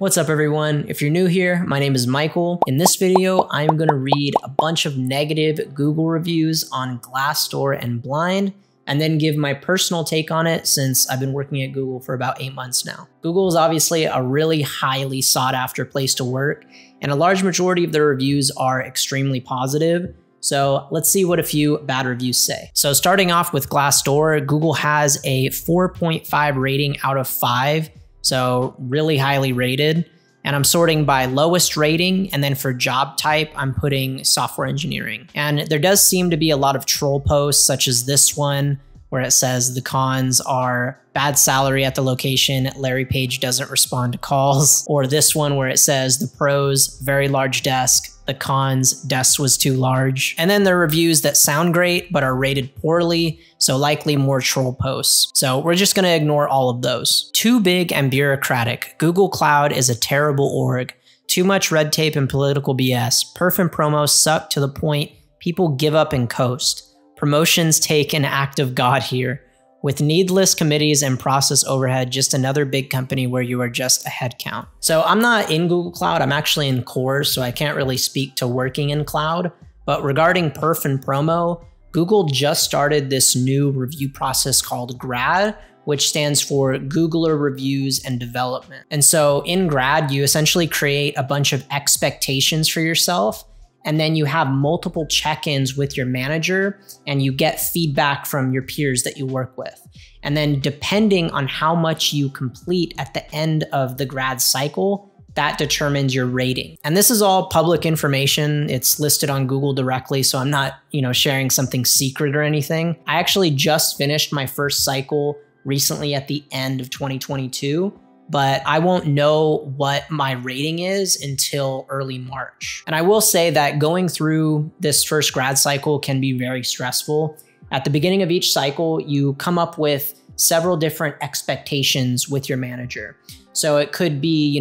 What's up everyone? If you're new here, my name is Michael. In this video, I'm going to read a bunch of negative Google reviews on Glassdoor and Blind, and then give my personal take on it since I've been working at Google for about 8 months now. Google is obviously a really highly sought after place to work, and a large majority of their reviews are extremely positive. So let's see what a few bad reviews say. So starting off with Glassdoor, Google has a 4.5 rating out of 5. So really highly rated, and I'm sorting by lowest rating, and then for job type, I'm putting software engineering. And there does seem to be a lot of troll posts such as this one, where it says the cons are bad salary at the location, Larry Page doesn't respond to calls, or this one where it says the pros, very large desk, the cons, desk was too large. And then there are reviews that sound great but are rated poorly, so likely more troll posts. So we're just gonna ignore all of those. Too big and bureaucratic. Google Cloud is a terrible org. Too much red tape and political BS. Perf and promo suck to the point people give up and coast. Promotions take an act of God here. With needless committees and process overhead, just another big company where you are just a headcount. So I'm not in Google Cloud, I'm actually in Core, so I can't really speak to working in cloud. But regarding perf and promo, Google just started this new review process called Grad, which stands for Googler Reviews and Development. And so in Grad, you essentially create a bunch of expectations for yourself, and then you have multiple check-ins with your manager and you get feedback from your peers that you work with. And then depending on how much you complete at the end of the grad cycle, that determines your rating. And this is all public information. It's listed on Google directly, so I'm not, sharing something secret or anything. I actually just finished my first cycle recently at the end of 2022. But I won't know what my rating is until early March. And I will say that going through this first grad cycle can be very stressful. At the beginning of each cycle, you come up with several different expectations with your manager. So it could be,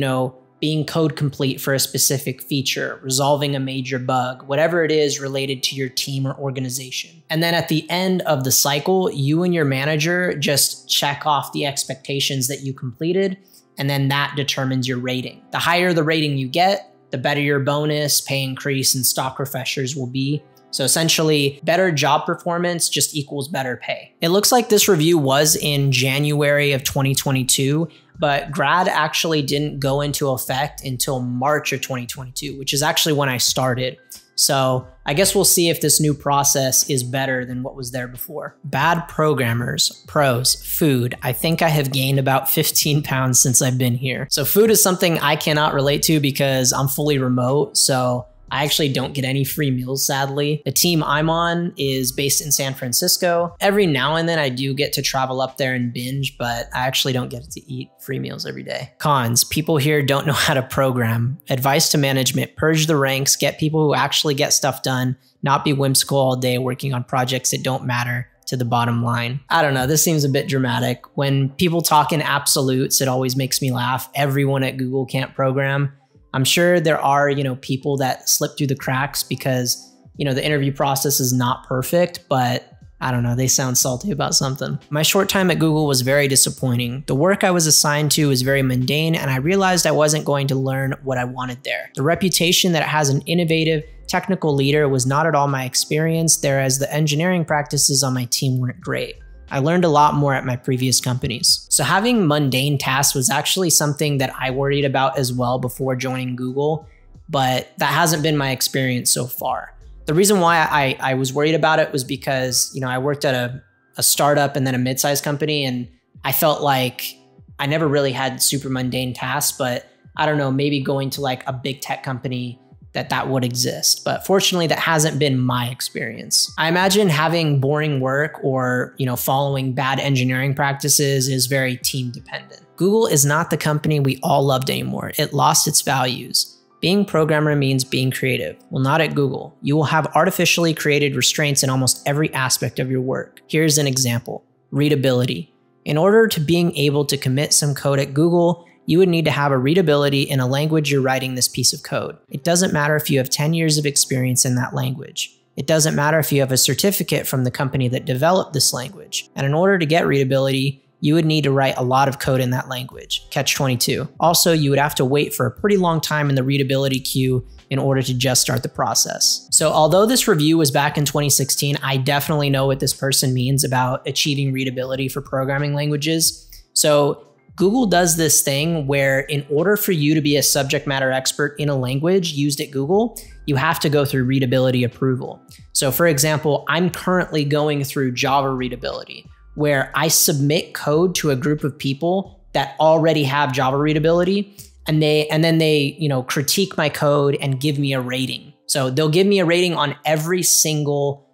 being code complete for a specific feature, resolving a major bug, whatever it is related to your team or organization. And then at the end of the cycle, you and your manager just check off the expectations that you completed, and then that determines your rating. The higher the rating you get, the better your bonus, pay increase, and stock refreshers will be. So essentially, better job performance just equals better pay. It looks like this review was in January of 2022, but Grad actually didn't go into effect until March of 2022, which is actually when I started. So I guess we'll see if this new process is better than what was there before. Bad programmers. Pros, food. I think I have gained about 15 pounds since I've been here. So food is something I cannot relate to because I'm fully remote, so I actually don't get any free meals, sadly. The team I'm on is based in San Francisco. Every now and then I do get to travel up there and binge, but I actually don't get to eat free meals every day. Cons, people here don't know how to program. Advice to management, purge the ranks, get people who actually get stuff done, not be whimsical all day working on projects that don't matter to the bottom line. I don't know, this seems a bit dramatic. When people talk in absolutes, it always makes me laugh. Everyone at Google can't program. I'm sure there are, people that slip through the cracks because, the interview process is not perfect, but I don't know, they sound salty about something. My short time at Google was very disappointing. The work I was assigned to was very mundane, and I realized I wasn't going to learn what I wanted there. The reputation that it has an innovative technical leader was not at all my experience, whereas the engineering practices on my team weren't great. I learned a lot more at my previous companies. So having mundane tasks was actually something that I worried about as well before joining Google, but that hasn't been my experience so far. The reason why I was worried about it was because, I worked at a startup and then a mid-sized company, and I felt like I never really had super mundane tasks, but I don't know, maybe going to like a big tech company that would exist. But fortunately, that hasn't been my experience. I imagine having boring work or, following bad engineering practices is very team dependent. Google is not the company we all loved anymore. It lost its values. Being programmer means being creative. Well, not at Google. You will have artificially created restraints in almost every aspect of your work. Here's an example. Readability. In order to being able to commit some code at Google, you would need to have a readability in a language you're writing this piece of code. It doesn't matter if you have 10 years of experience in that language. It doesn't matter if you have a certificate from the company that developed this language. And in order to get readability, you would need to write a lot of code in that language, catch-22. Also, you would have to wait for a pretty long time in the readability queue in order to just start the process. So although this review was back in 2016, I definitely know what this person means about achieving readability for programming languages. So Google does this thing where in order for you to be a subject matter expert in a language used at Google, you have to go through readability approval. So for example, I'm currently going through Java readability, where I submit code to a group of people that already have Java readability, and then they, you know, critique my code and give me a rating. So they'll give me a rating on every single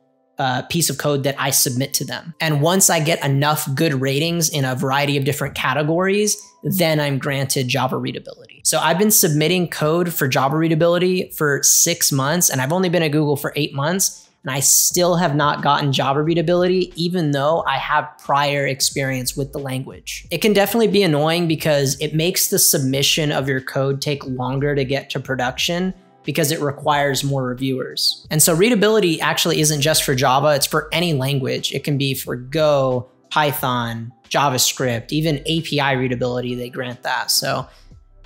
piece of code that I submit to them. And once I get enough good ratings in a variety of different categories, then I'm granted Java readability. So I've been submitting code for Java readability for 6 months, and I've only been at Google for 8 months, and I still have not gotten Java readability, even though I have prior experience with the language. It can definitely be annoying because it makes the submission of your code take longer to get to production, because it requires more reviewers. And so readability actually isn't just for Java, it's for any language. It can be for Go, Python, JavaScript, even API readability, they grant that. So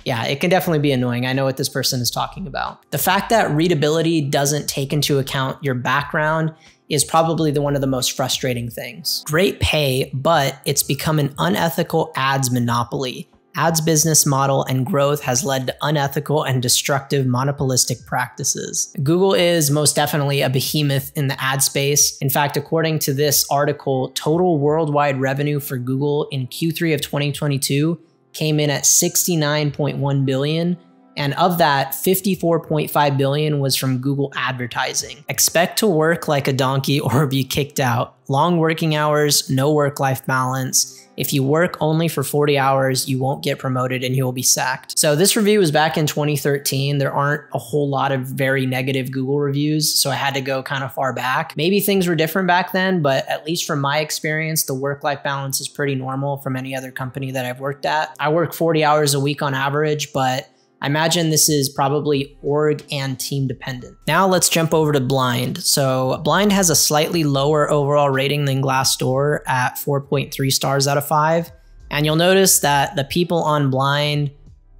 yeah, it can definitely be annoying. I know what this person is talking about. The fact that readability doesn't take into account your background is probably one of the most frustrating things. Great pay, but it's become an unethical ads monopoly. Ads business model and growth has led to unethical and destructive monopolistic practices. Google is most definitely a behemoth in the ad space. In fact, according to this article, total worldwide revenue for Google in Q3 of 2022 came in at $69.1 billion. And of that, $54.5 billion was from Google advertising. Expect to work like a donkey or be kicked out. Long working hours, no work-life balance. If you work only for 40 hours, you won't get promoted and you'll be sacked. So this review was back in 2013. There aren't a whole lot of very negative Google reviews, so I had to go kind of far back. Maybe things were different back then, but at least from my experience, the work-life balance is pretty normal from any other company that I've worked at. I work 40 hours a week on average, but I imagine this is probably org and team dependent. Now let's jump over to Blind. So Blind has a slightly lower overall rating than Glassdoor at 4.3 stars out of 5. And you'll notice that the people on Blind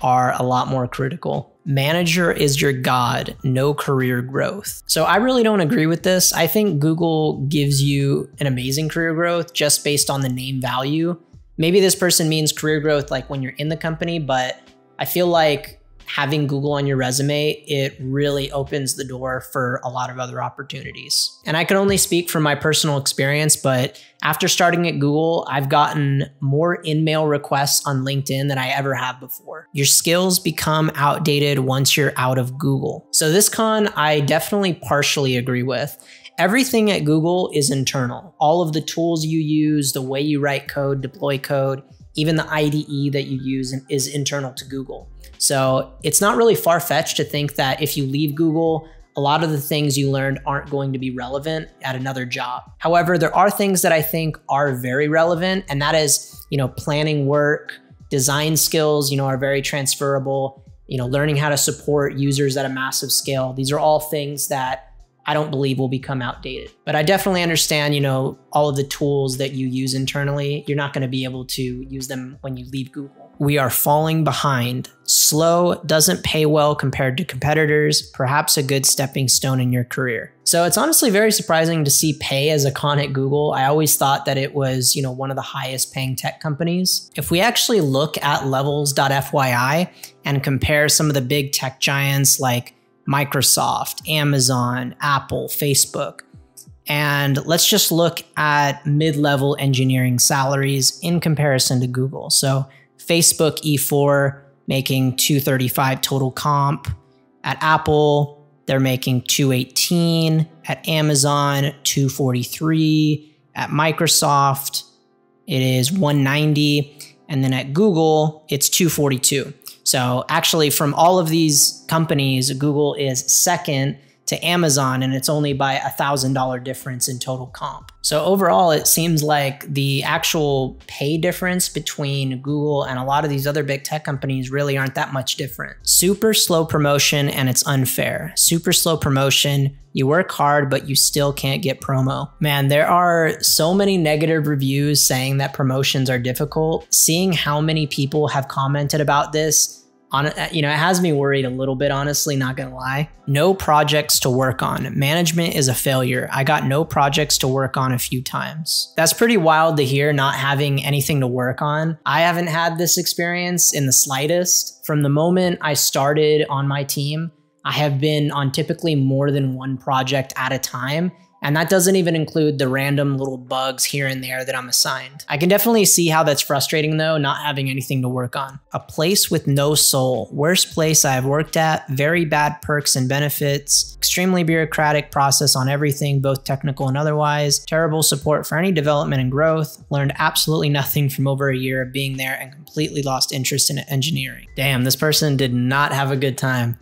are a lot more critical. Manager is your god, no career growth. So I really don't agree with this. I think Google gives you an amazing career growth just based on the name value. Maybe this person means career growth like when you're in the company, but I feel like having Google on your resume, it really opens the door for a lot of other opportunities. And I can only speak from my personal experience, but after starting at Google, I've gotten more in-mail requests on LinkedIn than I ever have before. Your skills become outdated once you're out of Google. So this con, I definitely partially agree with. Everything at Google is internal. All of the tools you use, the way you write code, deploy code, even the IDE that you use is internal to Google. So it's not really far-fetched to think that if you leave Google, a lot of the things you learned aren't going to be relevant at another job. However, there are things that I think are very relevant, and that is, you know, planning work, design skills, you know, are very transferable, you know, learning how to support users at a massive scale. These are all things that I don't believe will become outdated. But I definitely understand, you know, all of the tools that you use internally, you're not going to be able to use them when you leave Google. We are falling behind. Slow, doesn't pay well compared to competitors, perhaps a good stepping stone in your career. So it's honestly very surprising to see pay as a con at Google. I always thought that it was, you know, one of the highest paying tech companies. If we actually look at levels.fyi and compare some of the big tech giants like Microsoft, Amazon, Apple, Facebook. And let's just look at mid-level engineering salaries in comparison to Google. So Facebook E4 making 235 total comp. At Apple, they're making 218. At Amazon, 243. At Microsoft, it is 190. And then at Google, it's 242. So actually from all of these companies, Google is second to Amazon, and it's only by a $1,000 difference in total comp. So overall, it seems like the actual pay difference between Google and a lot of these other big tech companies really aren't that much different. Super slow promotion, and it's unfair. Super slow promotion, you work hard, but you still can't get promo. Man, there are so many negative reviews saying that promotions are difficult. Seeing how many people have commented about this, you know, it has me worried a little bit, honestly, not gonna lie. No projects to work on. Management is a failure. I got no projects to work on a few times. That's pretty wild to hear, not having anything to work on. I haven't had this experience in the slightest. From the moment I started on my team, I have been on typically more than one project at a time. And that doesn't even include the random little bugs here and there that I'm assigned. I can definitely see how that's frustrating though, not having anything to work on. A place with no soul. Worst place I've worked at, very bad perks and benefits, extremely bureaucratic process on everything, both technical and otherwise, terrible support for any development and growth, learned absolutely nothing from over a year of being there and completely lost interest in engineering. Damn, this person did not have a good time.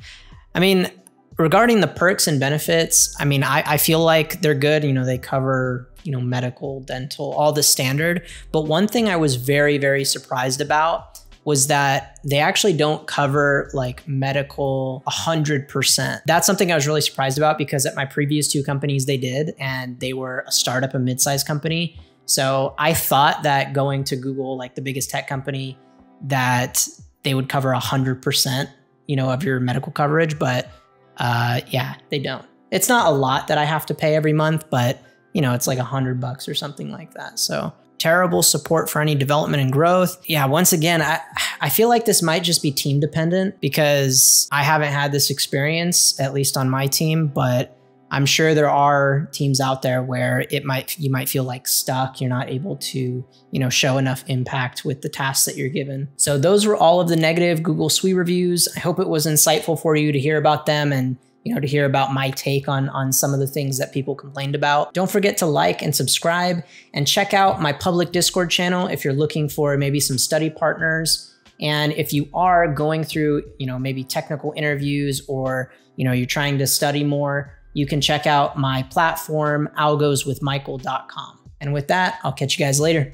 I mean, regarding the perks and benefits, I mean, I feel like they're good. You know, they cover, you know, medical, dental, all the standard. But one thing I was very, very surprised about was that they actually don't cover like medical 100%. That's something I was really surprised about because at my previous two companies they did, and they were a startup, a mid-sized company. So I thought that going to Google, like the biggest tech company, that they would cover 100%, you know, of your medical coverage, but yeah, they don't. It's not a lot that I have to pay every month, but you know, it's like $100 or something like that. So terrible support for any development and growth. Yeah, once again, I feel like this might just be team dependent because I haven't had this experience, at least on my team, but I'm sure there are teams out there where it might, you might feel like stuck. You're not able to, you know, show enough impact with the tasks that you're given. So those were all of the negative Google SWE reviews. I hope it was insightful for you to hear about them and, you know, to hear about my take on some of the things that people complained about. Don't forget to like and subscribe and check out my public Discord channel if you're looking for maybe some study partners. And if you are going through, you know, maybe technical interviews or, you know, you're trying to study more, you can check out my platform, AlgosWithMichael.com. And with that, I'll catch you guys later.